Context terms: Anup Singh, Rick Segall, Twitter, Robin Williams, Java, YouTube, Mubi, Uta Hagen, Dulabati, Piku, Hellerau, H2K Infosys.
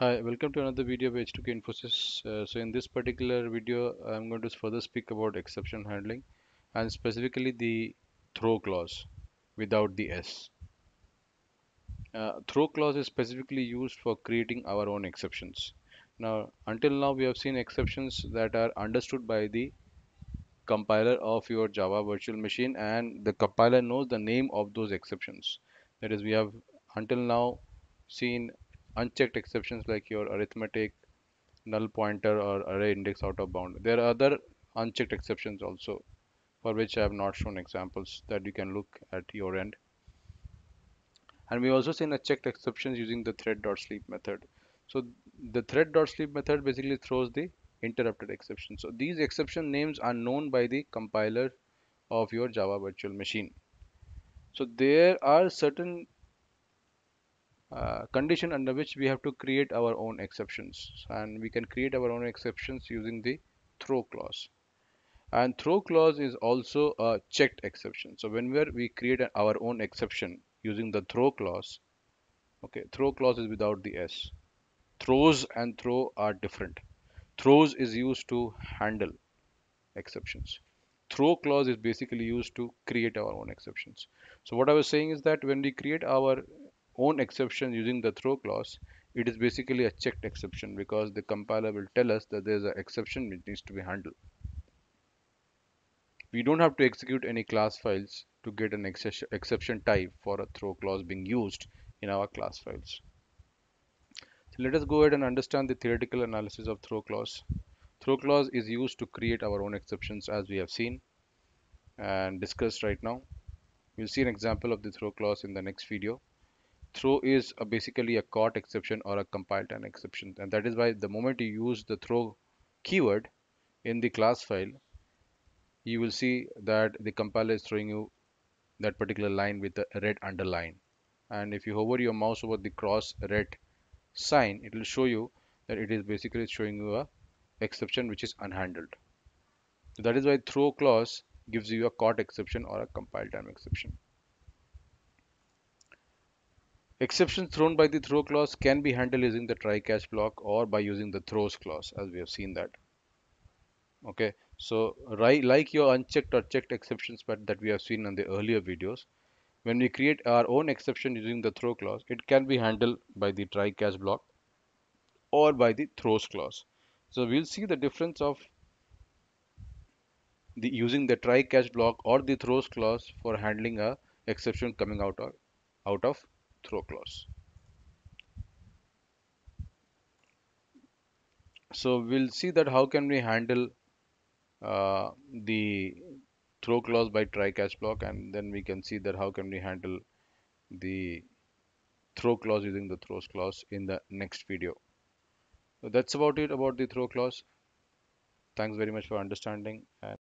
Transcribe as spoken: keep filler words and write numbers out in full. Hi, welcome to another video of H two K Infosys. Uh, so in this particular video, I'm going to further speak about exception handling and specifically the throw clause without the S. Uh, throw clause is specifically used for creating our own exceptions. Now, until now, we have seen exceptions that are understood by the compiler of your Java virtual machine, and the compiler knows the name of those exceptions. That is, we have until now seen unchecked exceptions like your arithmetic, null pointer or array index out of bound. There are other unchecked exceptions also for which I have not shown examples that you can look at your end. And we also seen a checked exceptions using the thread.sleep method. So the thread.sleep method basically throws the interrupted exception. So these exception names are known by the compiler of your Java virtual machine. So there are certain Uh, condition under which we have to create our own exceptions, and we can create our own exceptions using the throw clause. And throw clause is also a checked exception. So whenever we create an, our own exception using the throw clause, okay, throw clause is without the S. Throws and throw are different. Throws is used to handle exceptions. Throw clause is basically used to create our own exceptions. So what I was saying is that when we create our own exception using the throw clause, it is basically a checked exception because the compiler will tell us that there is an exception which needs to be handled. We don't have to execute any class files to get an exception type for a throw clause being used in our class files. So let us go ahead and understand the theoretical analysis of throw clause. Throw clause is used to create our own exceptions, as we have seen and discussed right now. We'll see an example of the throw clause in the next video. Throw is a basically a caught exception or a compile time exception, and that is why the moment you use the throw keyword in the class file, you will see that the compiler is throwing you that particular line with the red underline, and if you hover your mouse over the cross red sign, it will show you that it is basically showing you a exception which is unhandled. So that is why throw clause gives you a caught exception or a compile time exception. Exceptions thrown by the throw clause can be handled using the try catch block or by using the throws clause, as we have seen that. Okay, so right, like your unchecked or checked exceptions but that we have seen in the earlier videos, when we create our own exception using the throw clause, it can be handled by the try catch block or by the throws clause. So we'll see the difference of the using the try catch block or the throws clause for handling a exception coming out of out of throw clause. So we'll see that how can we handle uh, the throw clause by try catch block, and then we can see that how can we handle the throw clause using the throws clause in the next video. So that's about it about the throw clause. Thanks very much for understanding. And